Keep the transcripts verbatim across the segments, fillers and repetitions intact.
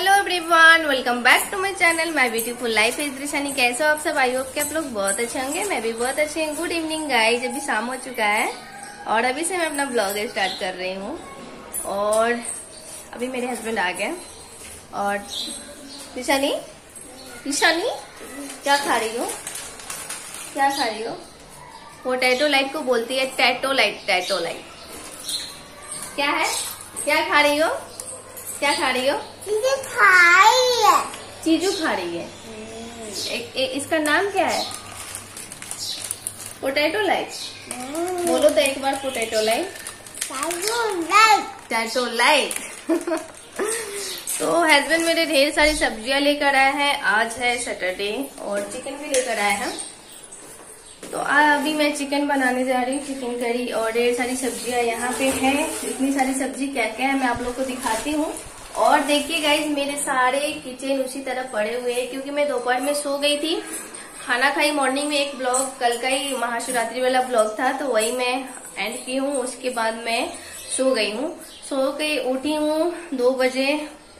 Hello everyone, welcome back to my channel my beautiful life is Drishani. कैसे हो आप सब? आई होप कि आप लोग बहुत अच्छे होंगे। मैं भी बहुत अच्छे हूँ। गुड इवनिंग गाइज, अभी शाम हो चुका है और अभी से मैं अपना ब्लॉग स्टार्ट कर रही हूँ। और अभी मेरे हस्बैंड आ गए। और दृशानी दृशानी क्या खा रही हो? क्या खा रही हो? वो टैटो लाइट को बोलती है टैटो लाइट। टैटो लाइट क्या है? क्या खा रही हो? क्या खा रही हो? चीजू खा रही है। चीजू खा रही है। ए, ए, इसका नाम क्या है? Potato light. बोलो तो एक बार पोटैटो लाइट। टैटो लाइट। तो हस्बैंड मेरे ढेर सारी सब्जियां लेकर आए हैं। आज है सैटरडे और चिकन भी लेकर आए हैं। तो अभी मैं चिकन बनाने जा रही हूँ, चिकन करी। और ढेर सारी सब्जियाँ यहाँ पे हैं। इतनी सारी सब्जी क्या क्या है मैं आप लोग को दिखाती हूँ। और देखिए गाइज, मेरे सारे किचन उसी तरह पड़े हुए हैं क्योंकि मैं दोपहर में सो गई थी। खाना खाई मॉर्निंग में। एक ब्लॉग कल का ही महाशिवरात्रि वाला ब्लॉग था तो वही मैं एंड की हूँ। उसके बाद मैं सो गई हूँ। सो के उठी हूँ दो बजे।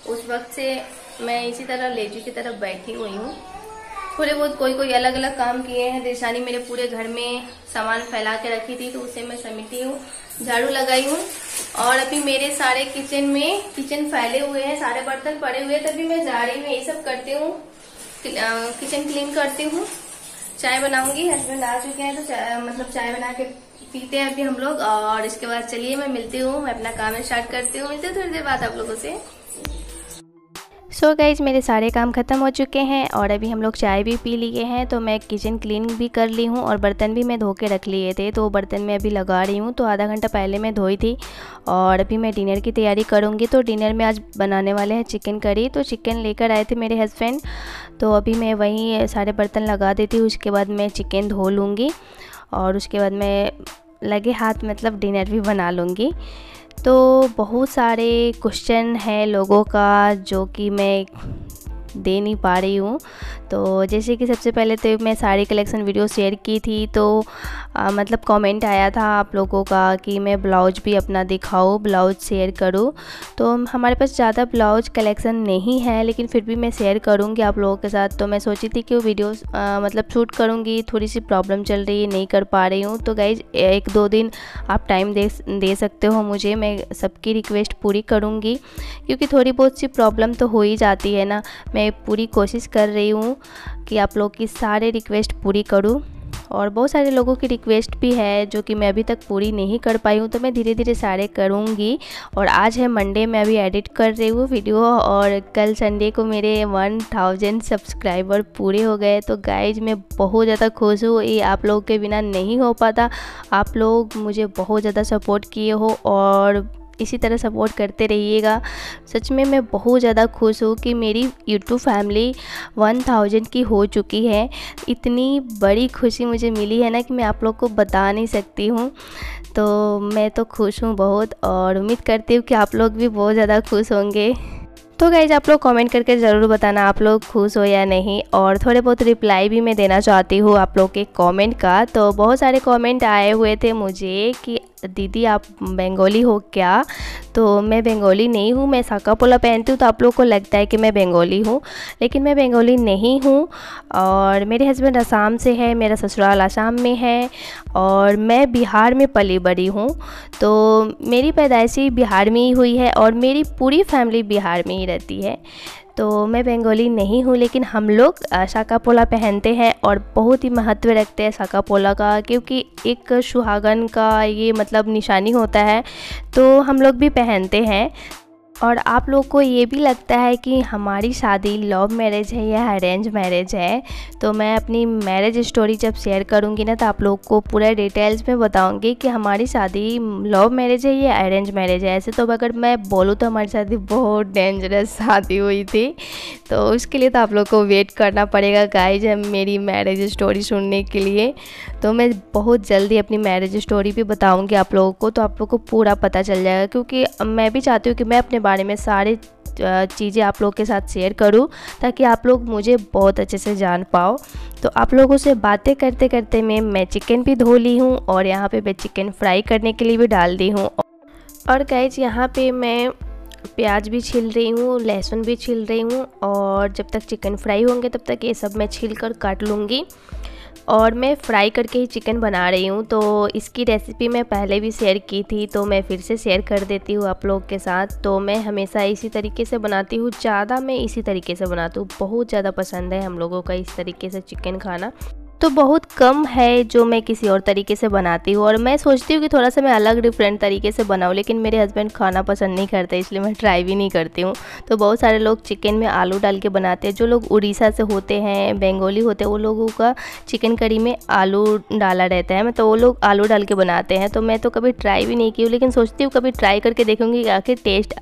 उस वक्त से मैं इसी तरह लेजी की तरह बैठी हुई हूँ। थोड़े बहुत कोई कोई अलग अलग काम किए हैं। दृशानी मेरे पूरे घर में सामान फैला के रखी थी तो उसे मैं समेटी हूँ, झाड़ू लगाई हूँ। और अभी मेरे सारे किचन में किचन फैले हुए हैं, सारे बर्तन पड़े हुए हैं। तभी मैं जा रही हूँ, ये सब करती हूँ, किचन क्लीन करती हूँ। चाय बनाऊंगी, हस्बैंड आ चुके हैं तो चाय, मतलब चाय बना के पीते हैं अभी हम लोग। और इसके बाद चलिए मैं मिलती हूँ, मैं अपना काम स्टार्ट करती हूँ। मिलते थोड़ी देर बाद आप लोगों से। सो so गाइज, मेरे सारे काम ख़त्म हो चुके हैं और अभी हम लोग चाय भी पी लिए हैं। तो मैं किचन क्लीन भी कर ली हूँ और बर्तन भी मैं धो के रख लिए थे तो बर्तन मैं अभी लगा रही हूँ। तो आधा घंटा पहले मैं धोई थी। और अभी मैं डिनर की तैयारी करूँगी। तो डिनर में आज बनाने वाले हैं चिकन करी। तो चिकन लेकर आए थे मेरे हस्बैंड, तो अभी मैं वहीं सारे बर्तन लगा देती हूँ। उसके बाद मैं चिकन धो लूँगी और उसके बाद मैं लगे हाथ मतलब डिनर भी बना लूँगी। तो बहुत सारे क्वेश्चन हैं लोगों का जो कि मैं दे नहीं पा रही हूँ। तो जैसे कि सबसे पहले तो मैं साड़ी कलेक्शन वीडियो शेयर की थी तो आ, मतलब कमेंट आया था आप लोगों का कि मैं ब्लाउज भी अपना दिखाऊँ, ब्लाउज शेयर करूँ। तो हमारे पास ज़्यादा ब्लाउज कलेक्शन नहीं है लेकिन फिर भी मैं शेयर करूँगी आप लोगों के साथ। तो मैं सोची थी कि वो वीडियोस आ, मतलब शूट करूँगी, थोड़ी सी प्रॉब्लम चल रही है, नहीं कर पा रही हूँ। तो गाइज एक दो दिन आप टाइम दे दे सकते हो मुझे, मैं सबकी रिक्वेस्ट पूरी करूँगी क्योंकि थोड़ी बहुत सी प्रॉब्लम तो हो ही जाती है ना। मैं पूरी कोशिश कर रही हूँ कि आप लोग की सारे रिक्वेस्ट पूरी करूँ। और बहुत सारे लोगों की रिक्वेस्ट भी है जो कि मैं अभी तक पूरी नहीं कर पाई हूँ। तो मैं धीरे धीरे सारे करूँगी। और आज है मंडे, मैं अभी एडिट कर रही हूँ वीडियो। और कल संडे को मेरे वन थाउजेंड सब्सक्राइबर पूरे हो गए। तो गाइज मैं बहुत ज़्यादा खुश हूँ। ये आप लोगों के बिना नहीं हो पाता। आप लोग मुझे बहुत ज़्यादा सपोर्ट किए हो और इसी तरह सपोर्ट करते रहिएगा। सच में मैं बहुत ज़्यादा खुश हूँ कि मेरी यूट्यूब फैमिली वन थाउजेंड की हो चुकी है। इतनी बड़ी खुशी मुझे मिली है ना कि मैं आप लोग को बता नहीं सकती हूँ। तो मैं तो खुश हूँ बहुत और उम्मीद करती हूँ कि आप लोग भी बहुत ज़्यादा खुश होंगे। तो गाइज आप लोग कमेंट करके ज़रूर बताना आप लोग खुश हो या नहीं। और थोड़े बहुत रिप्लाई भी मैं देना चाहती हूँ आप लोग के कमेंट का। तो बहुत सारे कमेंट आए हुए थे मुझे कि दीदी आप बंगाली हो क्या? तो मैं बंगाली नहीं हूँ। मैं साका पोला पहनती हूँ तो आप लोग को लगता है कि मैं बंगाली हूँ, लेकिन मैं बंगाली नहीं हूँ। और मेरे हस्बैंड असम से है, मेरा ससुराल असम में है और मैं बिहार में पली बड़ी हूँ। तो मेरी पैदाइशी बिहार में ही हुई है और मेरी पूरी फैमिली बिहार में ही रहती है। तो मैं बंगाली नहीं हूँ लेकिन हम लोग साका पोला पहनते हैं और बहुत ही महत्व रखते हैं साका पोला का, क्योंकि एक सुहागन का ये मतलब निशानी होता है। तो हम लोग भी पहनते हैं। और आप लोग को ये भी लगता है कि हमारी शादी लव मैरिज है या अरेंज मैरिज है। तो मैं अपनी मैरिज स्टोरी जब शेयर करूँगी ना तो आप लोग को पूरा डिटेल्स में बताऊँगी कि हमारी शादी लव मैरिज है या अरेंज मैरिज है। ऐसे तो अगर मैं बोलूँ तो हमारी शादी बहुत डेंजरस शादी हुई थी। तो उसके लिए तो आप लोग को वेट करना पड़ेगा गाइज मेरी मैरिज स्टोरी सुनने के लिए। तो मैं बहुत जल्दी अपनी मैरिज स्टोरी भी बताऊँगी आप लोगों को, तो आप लोग को पूरा पता चल जाएगा। क्योंकि मैं भी चाहती हूँ कि मैं अपने बारे में सारे चीज़ें आप लोग के साथ शेयर करूं ताकि आप लोग मुझे बहुत अच्छे से जान पाओ। तो आप लोगों से बातें करते करते में मैं चिकन भी धो ली हूं और यहां पे मैं चिकन फ्राई करने के लिए भी डाल दी हूं। और गाइज यहां पे मैं प्याज भी छील रही हूँ, लहसुन भी छील रही हूँ और जब तक चिकन फ्राई होंगे तब तक ये सब मैं छील कर काट लूँगी। और मैं फ्राई करके ही चिकन बना रही हूँ, तो इसकी रेसिपी मैं पहले भी शेयर की थी तो मैं फिर से शेयर कर देती हूँ आप लोगों के साथ। तो मैं हमेशा इसी तरीके से बनाती हूँ, ज़्यादा मैं इसी तरीके से बनाती हूँ, बहुत ज़्यादा पसंद है हम लोगों का इस तरीके से चिकन खाना। तो बहुत कम है जो मैं किसी और तरीके से बनाती हूँ और मैं सोचती हूँ कि थोड़ा सा मैं अलग डिफरेंट तरीके से बनाऊँ, लेकिन मेरे हस्बैंड खाना पसंद नहीं करते इसलिए मैं ट्राई भी नहीं करती हूँ। तो बहुत सारे लोग चिकन में आलू डाल के बनाते हैं, जो लोग उड़ीसा से होते हैं, बंगाली होते हैं, वो लोगों का चिकन करी में आलू डाला रहता है, तो वो लोग आलू डाल के बनाते हैं। तो मैं तो कभी ट्राई भी नहीं की हूँ, लेकिन सोचती हूँ कभी ट्राई करके देखूँगी आखिर टेस्ट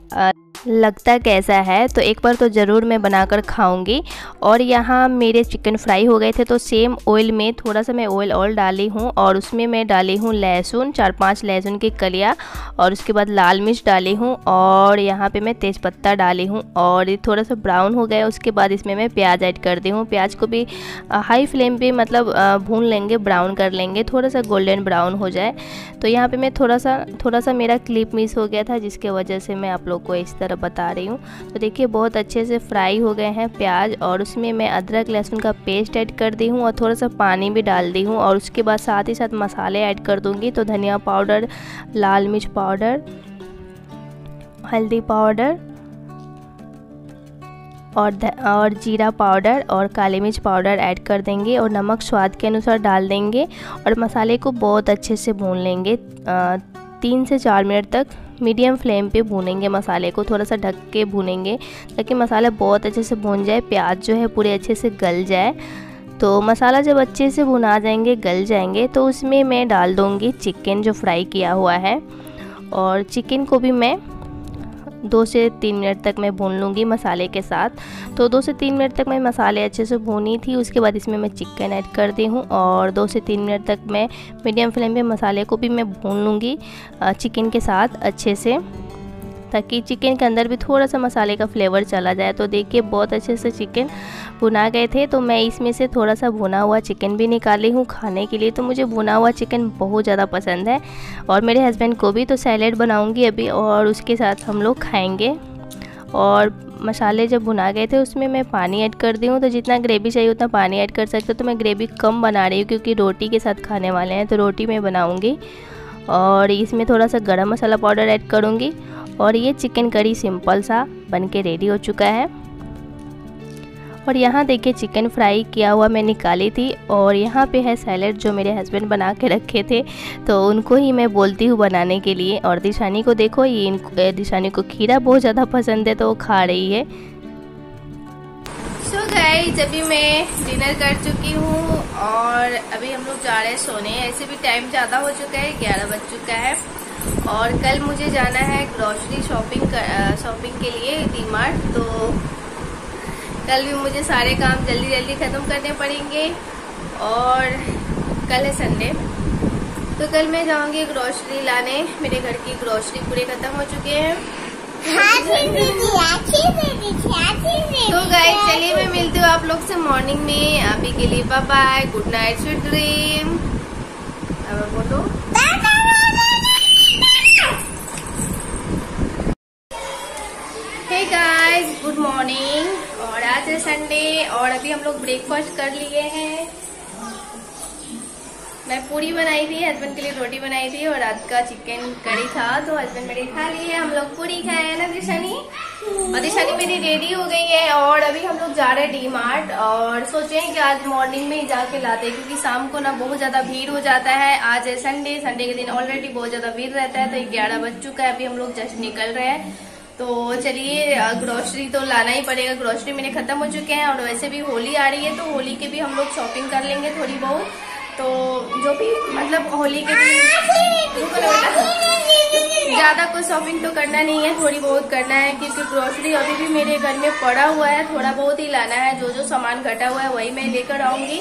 लगता कैसा है, तो एक बार तो ज़रूर मैं बनाकर खाऊंगी। और यहाँ मेरे चिकन फ्राई हो गए थे, तो सेम ऑयल में थोड़ा सा मैं ऑयल और डाली हूँ और उसमें मैं डाली हूँ लहसुन, चार पांच लहसुन की कलियाँ और उसके बाद लाल मिर्च डाली हूँ और यहाँ पे मैं तेज़पत्ता डाली हूँ और ये थोड़ा सा ब्राउन हो गया। उसके बाद इसमें मैं प्याज ऐड कर दी हूँ। प्याज को भी हाई फ्लेम पर मतलब भून लेंगे, ब्राउन कर लेंगे, थोड़ा सा गोल्डन ब्राउन हो जाए। तो यहाँ पर मैं थोड़ा सा थोड़ा सा मेरा क्लिप मिस हो गया था, जिसके वजह से मैं आप लोग को इस तरह बता रही हूँ। तो देखिए बहुत अच्छे से फ्राई हो गए हैं प्याज और उसमें मैं अदरक लहसुन का पेस्ट ऐड कर दी हूँ और थोड़ा सा पानी भी डाल दी हूँ और उसके बाद साथ ही साथ मसाले ऐड कर दूँगी। तो धनिया पाउडर, लाल मिर्च पाउडर, हल्दी पाउडर और और जीरा पाउडर और काली मिर्च पाउडर ऐड कर देंगे और नमक स्वाद के अनुसार डाल देंगे और मसाले को बहुत अच्छे से भून लेंगे। तीन से चार मिनट तक मीडियम फ्लेम पे भूनेंगे मसाले को, थोड़ा सा ढक के भूनेंगे ताकि मसाला बहुत अच्छे से भून जाए, प्याज जो है पूरे अच्छे से गल जाए। तो मसाला जब अच्छे से भुना जाएंगे, गल जाएंगे, तो उसमें मैं डाल दूँगी चिकन जो फ्राई किया हुआ है और चिकन को भी मैं दो से तीन मिनट तक मैं भून लूँगी मसाले के साथ। तो दो से तीन मिनट तक मैं मसाले अच्छे से भूनी थी, उसके बाद इसमें मैं चिकन ऐड कर दी हूँ और दो से तीन मिनट तक मैं मीडियम फ्लेम पे मसाले को भी मैं भून लूँगी चिकन के साथ अच्छे से, ताकि चिकन के अंदर भी थोड़ा सा मसाले का फ्लेवर चला जाए। तो देखिए बहुत अच्छे से चिकन भुना गए थे, तो मैं इसमें से थोड़ा सा भुना हुआ चिकन भी निकाली हूँ खाने के लिए। तो मुझे भुना हुआ चिकन बहुत ज़्यादा पसंद है और मेरे हस्बैंड को भी, तो सैलेड बनाऊँगी अभी और उसके साथ हम लोग खाएँगे। और मसाले जब भुना गए थे उसमें मैं पानी ऐड कर दी हूँ, तो जितना ग्रेवी चाहिए उतना पानी ऐड कर सकते हो। तो मैं ग्रेवी कम बना रही हूँ क्योंकि रोटी के साथ खाने वाले हैं, तो रोटी मैं बनाऊँगी। और इसमें थोड़ा सा गरम मसाला पाउडर ऐड करूँगी और ये चिकन करी सिंपल सा बनके रेडी हो चुका है। और यहाँ देखिए चिकन फ्राई किया हुआ मैं निकाली थी और यहाँ पे है सैलेड जो मेरे हस्बैंड बना के रखे थे, तो उनको ही मैं बोलती हूँ बनाने के लिए। और दिशानी को देखो, ये इनको दिशानी को खीरा बहुत ज़्यादा पसंद है तो वो खा रही है। सो गाइस अभी मैं डिनर कर चुकी हूँ और अभी हम लोग जा रहे हैं सोने। ऐसे भी टाइम ज़्यादा हो चुका है, ग्यारह बज चुका है और कल मुझे जाना है ग्रोसरी शॉपिंग शॉपिंग के लिए डी मार्ट। तो कल भी मुझे सारे काम जल्दी जल्दी ख़त्म करने पड़ेंगे और कल है संडे, तो कल मैं जाऊंगी ग्रोसरी लाने। मेरे घर की ग्रोसरी पूरे ख़त्म हो चुके हैं। तो गाइस चलिए मैं मिलती हूँ आप लोग से मॉर्निंग में। अभी के लिए bye bye, good night, sweet dream. अब बोलो गुड मॉर्निंग। और आज है संडे और अभी हम लोग ब्रेकफास्ट कर लिए हैं। मैं पूरी बनाई थी, हस्बैंड के लिए रोटी बनाई थी और रात का चिकन करी था, तो हस्बैंड मेरे खा लिए। हम लोग पूरी खाए हैं ना दिशानी, और दिशानी मेरी रेडी हो गई है। और अभी हम लोग जा रहे हैं डी मार्ट और सोचे कि आज मॉर्निंग में ही जाके लाते हैं क्योंकि शाम को ना बहुत ज्यादा भीड़ हो जाता है। आज है संडे, संडे के दिन ऑलरेडी बहुत ज्यादा भीड़ रहता है। तो ग्यारह बज चुका है, अभी हम लोग जस्ट निकल रहे हैं। तो चलिए ग्रोसरी तो लाना ही पड़ेगा, ग्रोसरी मेरे ख़त्म हो चुके हैं और वैसे भी होली आ रही है तो होली के भी हम लोग शॉपिंग कर लेंगे थोड़ी बहुत। तो जो भी मतलब होली के भी ज़्यादा कुछ शॉपिंग तो करना नहीं है, थोड़ी बहुत करना है क्योंकि ग्रोसरी अभी भी मेरे घर में पड़ा हुआ है, थोड़ा बहुत ही लाना है। जो जो सामान घटा हुआ है वही मैं लेकर आऊँगी।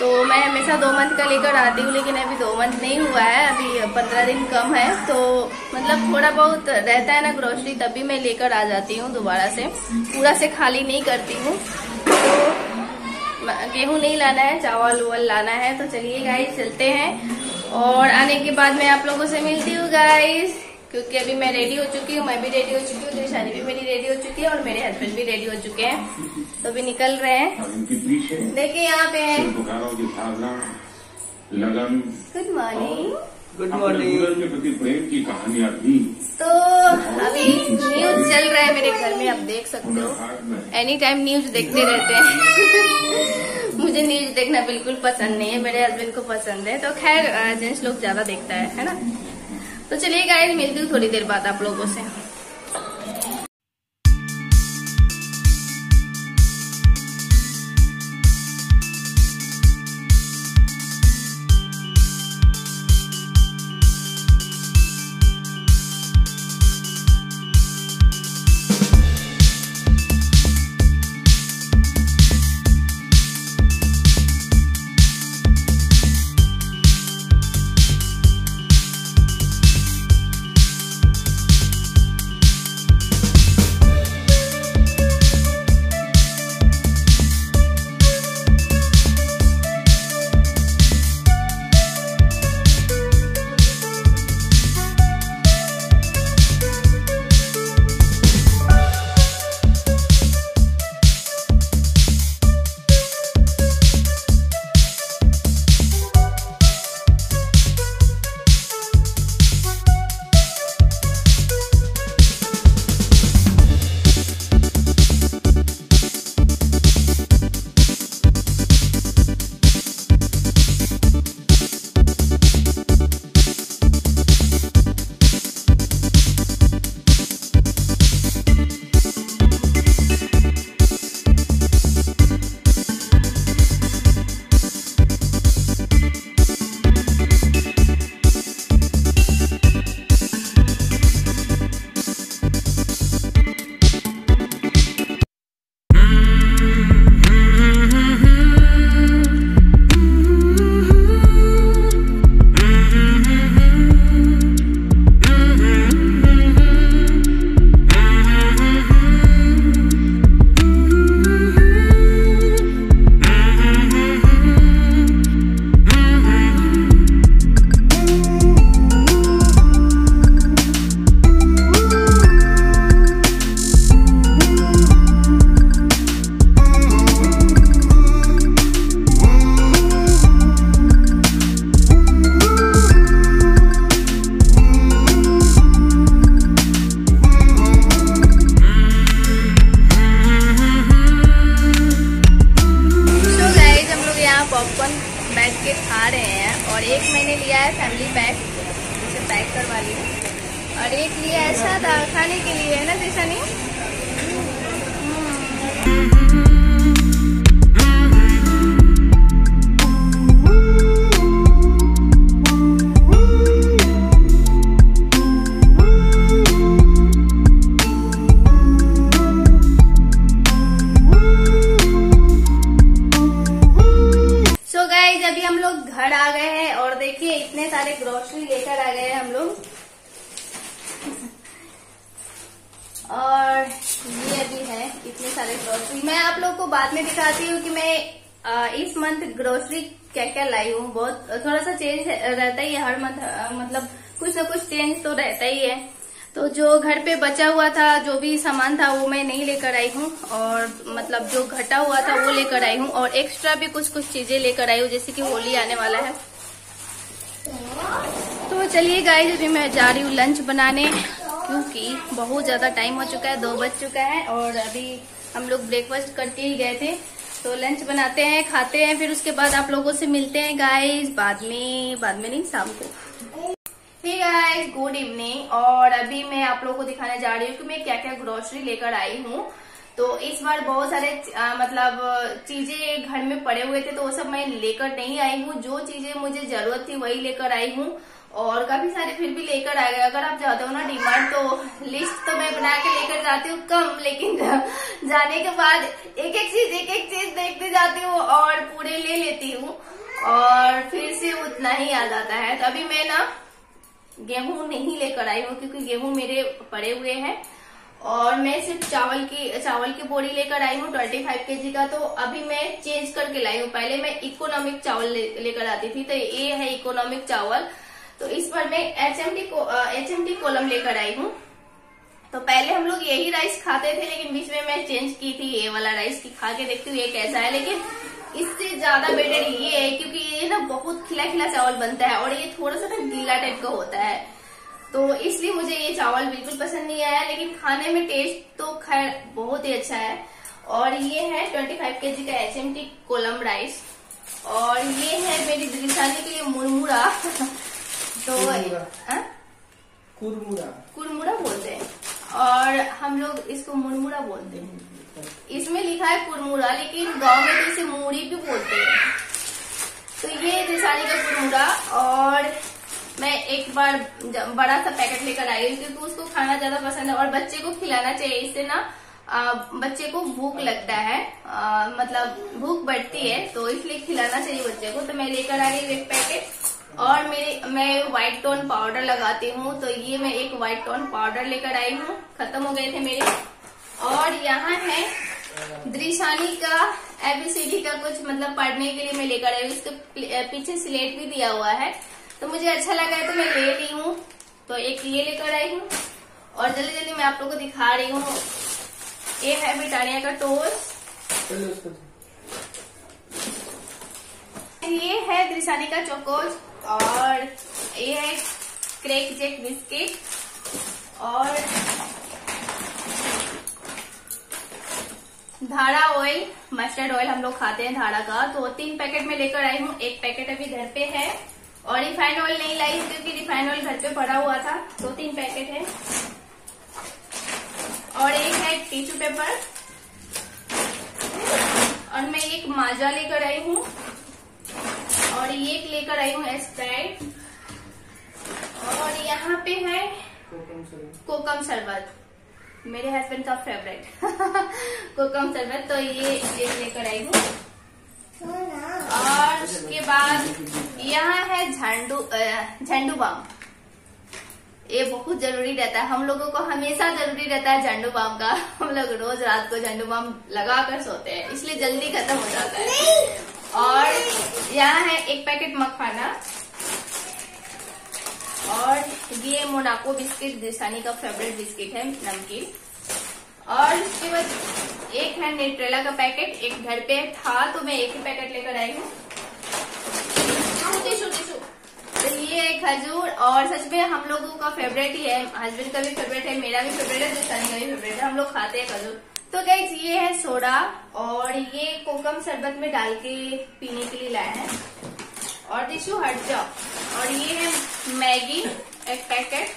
तो मैं हमेशा दो मंथ का लेकर आती हूँ, लेकिन अभी दो मंथ नहीं हुआ है, अभी पंद्रह दिन कम है। तो मतलब थोड़ा बहुत रहता है ना ग्रोसरी, तब भी मैं लेकर आ जाती हूँ दोबारा से, पूरा से खाली नहीं करती हूँ। तो गेहूँ नहीं लाना है, चावल वावल लाना है। तो चलिए गाइस चलते हैं और आने के बाद मैं आप लोगों से मिलती हूँ गाइस। क्योंकि अभी मैं रेडी हो चुकी हूँ, मैं भी रेडी हो चुकी हूँ, त्रिशानी भी मेरी रेडी हो चुकी है और मेरे हस्बैंड भी रेडी हो चुके हैं, तो अभी निकल रहे हैं। देखिए यहाँ पे है गुड मॉर्निंग, गुड मॉर्निंग प्रेम की कहानियां भी। तो अभी न्यूज चल रहा है मेरे घर में, आप देख सकते हो, एनी टाइम न्यूज देखते रहते हैं। मुझे न्यूज देखना बिल्कुल पसंद नहीं है, मेरे हस्बैंड को पसंद है, तो खैर जेंट्स लोग ज्यादा देखता है, है ना। तो चलिए गाइस, मिलती हूँ थोड़ी देर बाद आप लोगों से। खा रहे हैं, और एक मैंने लिया है फैमिली पैक, इसे पैक करवा ली, और एक लिया ऐसा था खाने के लिए, है ना त्रिशानी। अभी हम लोग घर आ गए हैं, और देखिए इतने सारे ग्रोसरी लेकर आ गए हैं हम लोग। और ये अभी है इतने सारे ग्रोसरी, मैं आप लोग को बाद में दिखाती हूँ कि मैं इस मंथ ग्रोसरी क्या क्या लाई हूँ। बहुत थोड़ा सा चेंज रहता ही है हर मंथ, मतलब कुछ ना कुछ चेंज तो रहता ही है। तो जो घर पे बचा हुआ था, जो भी सामान था वो मैं नहीं लेकर आई हूँ, और मतलब जो घटा हुआ था वो लेकर आई हूँ, और एक्स्ट्रा भी कुछ कुछ चीजें लेकर आई हूँ, जैसे कि होली आने वाला है। तो चलिए गाइस, अभी मैं जा रही हूँ लंच बनाने, क्योंकि बहुत ज्यादा टाइम हो चुका है, दो बज चुका है, और अभी हम लोग ब्रेकफास्ट करके ही गए थे। तो लंच बनाते हैं, खाते हैं, फिर उसके बाद आप लोगों से मिलते हैं गाइस, बाद में, बाद में नहीं, शाम को। हे गाइस, गुड इवनिंग, और अभी मैं आप लोगों को दिखाने जा रही हूँ कि मैं क्या क्या ग्रोसरी लेकर आई हूँ। तो इस बार बहुत सारे आ, मतलब चीजें घर में पड़े हुए थे, तो वो सब मैं लेकर नहीं आई हूँ। जो चीजें मुझे जरूरत थी वही लेकर आई हूँ, और काफी सारे फिर भी लेकर आ गए। अगर आप जाते हो ना डीमार्ट, तो लिस्ट तो मैं बना के लेकर जाती हूँ कम, लेकिन जाने के बाद एक एक चीज एक एक चीज देखते जाती हूँ और पूरे ले लेती हूँ, और फिर से उतना ही आ जाता है। तो अभी मैं ना गेहूं नहीं लेकर आई हूँ, क्योंकि गेहूं मेरे पड़े हुए हैं, और मैं सिर्फ चावल की चावल की बोरी लेकर आई हूँ पच्चीस केजी का। तो अभी मैं चेंज करके लाई हूँ, पहले मैं इकोनॉमिक चावल ले, लेकर आती थी, तो ये है इकोनॉमिक चावल। तो इस पर मैं एचएमडी को एचएमडी कॉलम लेकर आई हूँ। तो पहले हम लोग यही राइस खाते थे, लेकिन बीच में मैं चेंज की थी ये वाला राइस की, खा के देखती हूँ ये कैसा है। लेकिन इससे ज्यादा बेटर ये है क्योंकि ये ना बहुत खिला खिला चावल बनता है और ये थोड़ा सा ना गीला टाइप का होता है, तो इसलिए मुझे ये चावल बिल्कुल पसंद नहीं आया। लेकिन खाने में टेस्ट तो खैर बहुत ही अच्छा है। और ये है पच्चीस केजी का एचएमटी कोलम राइस। और ये है मेरी दृशानी के लिए मुरमुरा। तो कुरमुरा कुरमुरा बोलते हैं और हम लोग इसको मुरमुरा बोलते हैं। इसमें लिखा है कुरमुरा, लेकिन गांव में इसे मूड़ी भी बोलते हैं। तो ये दृशानी का कुरमुरा। और मैं एक बार बड़ा सा पैकेट लेकर आई हूँ क्योंकि उसको खाना ज्यादा पसंद है और बच्चे को खिलाना चाहिए, इससे ना आ, बच्चे को भूख लगता है, आ, मतलब भूख बढ़ती है, तो इसलिए खिलाना चाहिए बच्चे को। तो मैं लेकर आ गई एक पैकेट। और मेरे मैं व्हाइट टोन पाउडर लगाती हूँ, तो ये मैं एक व्हाइट टोन पाउडर लेकर आई हूँ, खत्म हो गए थे मेरे। और यहाँ है दृशानी का एबीसीडी का कुछ मतलब पढ़ने के लिए मैं लेकर आई हूँ। इसके पीछे स्लेट भी दिया हुआ है, तो मुझे अच्छा लगा है तो मैं ले ली हूँ। तो एक ये लेकर आई हूँ और जल्दी जल्दी मैं आप लोगों को दिखा रही हूँ। ये है ब्रिटानिया का टोस्ट, ये है दृशानी का चोकोज, और ये है क्रैक जैक बिस्किट और धारा ऑयल, मस्टर्ड ऑयल हम लोग खाते हैं धारा का। तो तीन पैकेट में लेकर आई हूँ, एक पैकेट अभी घर पे है और रिफाइंड ऑयल नहीं लाई क्योंकि रिफाइंड ऑयल घर पे पड़ा हुआ था। दो तीन पैकेट है। और एक है टिश्यू पेपर। और मैं एक माजा लेकर आई हूँ और ये लेकर आई हूँ स्प्राइट। और यहाँ पे है कोकम शरबत, मेरे हस्बैंड का फेवरेट कोकम शरबत। तो ये एक लेकर आई हूँ। और उसके बाद यहाँ है झंडू झंडू बम, ये बहुत जरूरी रहता है हम लोगों को, हमेशा जरूरी रहता है झंडू बम का। हम लोग रोज रात को झंडू बम लगा कर सोते हैं, इसलिए जल्दी खत्म हो जाता है। और यहाँ है एक पैकेट मखाना। और ये मोनाको बिस्किट, दृशानी का फेवरेट बिस्किट है, नमकीन। और इसके बाद एक है न्यूट्रेला का पैकेट, एक घर पे था तो मैं एक ही पैकेट लेकर आई हूँ। तो ये खजूर, और सच में हम लोगों का फेवरेट ही है, हस्बैंड का भी फेवरेट है, मेरा भी फेवरेट है, दृशानी का भी फेवरेट है, हम लोग खाते हैं खजूर। तो गाइस ये है सोडा, और ये कोकम शरबत में डाल के पीने के लिए लाया है। और टिश्यू हट जाओ। और ये है मैगी एक पैकेट।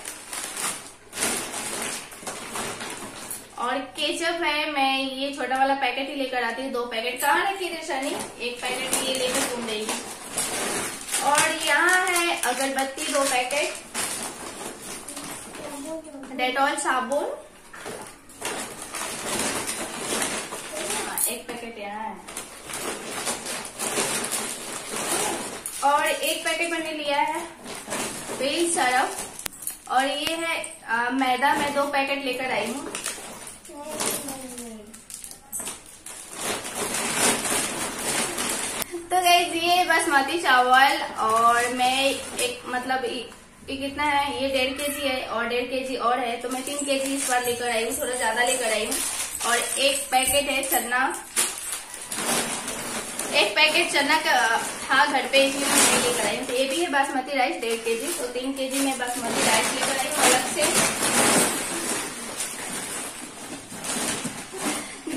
और केचप है, मैं ये छोटा वाला पैकेट ही लेकर आती हूँ, दो पैकेट। कहाँ रखी दृशानी? एक पैकेट ये लेकर घूम रही। और यहाँ है अगरबत्ती दो पैकेट, डेटॉल साबुन एक पैकेट यहाँ है। और एक पैकेट मैंने लिया है बेल सरफ। और ये है आ, मैदा, मैं दो पैकेट लेकर आई हूँ। तो गाइस ये बासमती चावल, और मैं एक मतलब ये कितना है, ये डेढ़ केजी है और डेढ़ केजी और है, तो मैं तीन केजी इस बार लेकर आई हूँ, थोड़ा ज्यादा लेकर आई हूँ। और एक पैकेट है चना, एक पैकेट चना का था घर पे, इसलिए मैं नहीं लेकर आई हूँ। तो ये भी है बासमती राइस डेढ़ केजी, तो तीन केजी में बासमती राइस लेकर आई हूँ अलग से।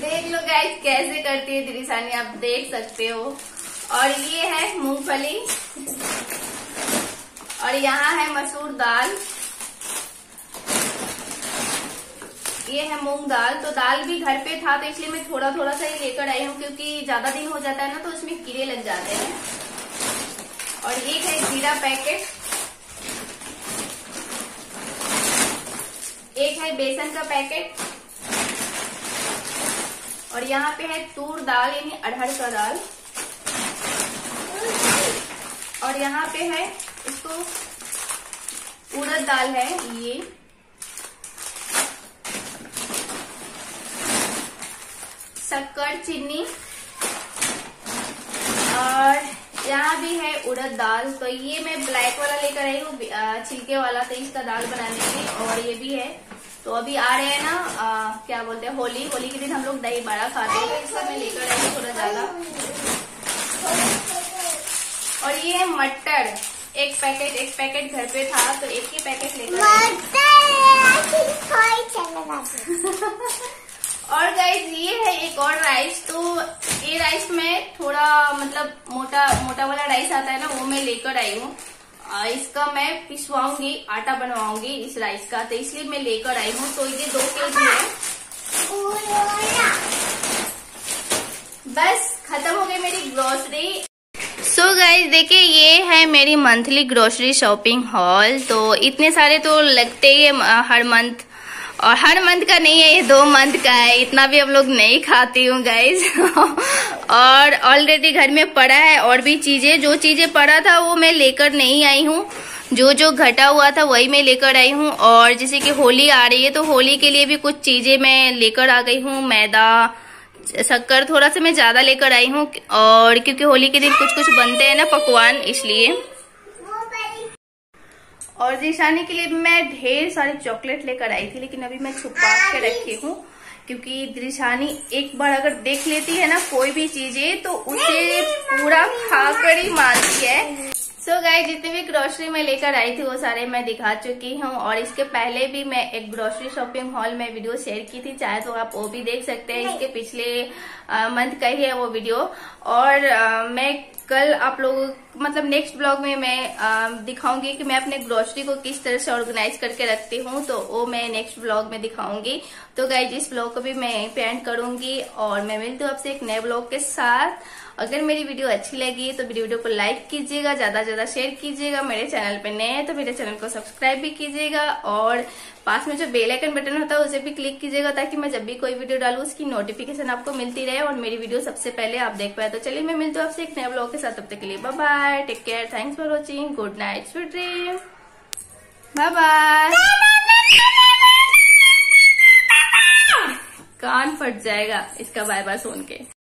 देख लो गाइस कैसे करती है दृशानी, आप देख सकते हो। और ये है मूंगफली, और यहाँ है मसूर दाल, ये है मूंग दाल। तो दाल भी घर पे था तो इसलिए मैं थोड़ा थोड़ा सा ही लेकर आई हूँ क्योंकि ज्यादा दिन हो जाता है ना तो उसमें कीड़े लग जाते हैं। और एक है जीरा पैकेट, एक है बेसन का पैकेट। और यहाँ पे है तूर दाल यानी अरहर का दाल। और यहाँ पे है इसको उड़द दाल है ये। शक्कर, चीनी। और यहाँ भी है उड़द दाल। तो ये मैं ब्लैक वाला लेकर आई हूँ छिलके वाला, तो इसका दाल बनाने की। और ये भी है, तो अभी आ रहे हैं ना आ, क्या बोलते हैं होली, होली के दिन हम लोग दही बड़ा खाते हैं, इसका मैं लेकर आई हूँ थोड़ा ज्यादा। और ये है मटर, एक पैकेट एक पैकेट घर पे था तो एक ही पैकेट लेकर और गाइस ये है एक और राइस। तो ये राइस में थोड़ा मतलब मोटा मोटा वाला राइस आता है ना, वो मैं लेकर आई हूँ। इसका मैं पिसवाऊंगी, आटा बनवाऊंगी इस राइस का, तो इसलिए मैं लेकर आई हूँ। तो ये दो केजी है। बस खत्म हो गई मेरी ग्रोसरी। सो गाइज देखिए ये है मेरी मंथली ग्रोसरी शॉपिंग हॉल। तो इतने सारे तो लगते ही है हर मंथ, और हर मंथ का नहीं है, ये दो मंथ का है। इतना भी हम लोग नहीं खाती हूँ गाइज और ऑलरेडी घर में पड़ा है और भी चीजें, जो चीजें पड़ा था वो मैं लेकर नहीं आई हूँ, जो जो घटा हुआ था वही मैं लेकर आई हूँ। और जैसे कि होली आ रही है तो होली के लिए भी कुछ चीजें मैं लेकर आ गई हूँ। मैदा, शक्कर थोड़ा सा मैं ज्यादा लेकर आई हूँ, और क्योंकि होली के दिन कुछ कुछ बनते हैं ना पकवान, इसलिए। और जिशानी के लिए मैं ढेर सारे चॉकलेट लेकर आई थी, लेकिन अभी मैं छुपा के रखी हूँ, क्योंकि जिशानी एक बार अगर देख लेती है ना कोई भी चीजें तो उसे पूरा खाकर ही मानती है। सो so गाइस जितनी भी ग्रोसरी मैं लेकर आई थी वो सारे मैं दिखा चुकी हूँ, और इसके पहले भी मैं एक ग्रोसरी शॉपिंग हॉल में वीडियो शेयर की थी, चाहे तो आप वो भी देख सकते हैं, इसके पिछले मंथ का ही है वो वीडियो। और आ, मैं कल आप लोगों मतलब नेक्स्ट ब्लॉग में मैं आ, दिखाऊंगी कि मैं अपने ग्रोसरी को किस तरह से ऑर्गेनाइज करके रखती हूँ, तो वो मैं नेक्स्ट ब्लॉग में दिखाऊंगी। तो गाइस इस ब्लॉग को भी मैं यहीं पे एंड करूंगी, और मैं मिलती हूँ आपसे एक नए ब्लॉग के साथ। अगर मेरी वीडियो अच्छी लगी तो मेरी वीडियो को लाइक कीजिएगा, ज्यादा से ज्यादा शेयर कीजिएगा। मेरे चैनल पे नए हैं तो मेरे चैनल को सब्सक्राइब भी कीजिएगा, और पास में जो बेल आइकन बटन होता है उसे भी क्लिक कीजिएगा, ताकि मैं जब भी कोई वीडियो डालूं उसकी नोटिफिकेशन आपको मिलती रहे और मेरी वीडियो सबसे पहले आप देख पाए। तो चलिए मैं मिलती हूँ आपसे एक नए ब्लॉग के साथ, तब तक के लिए bye bye, take care, thanks for watching, good night, sweet dream, bye bye. कान फट जाएगा इसका बाय बाय सुन के।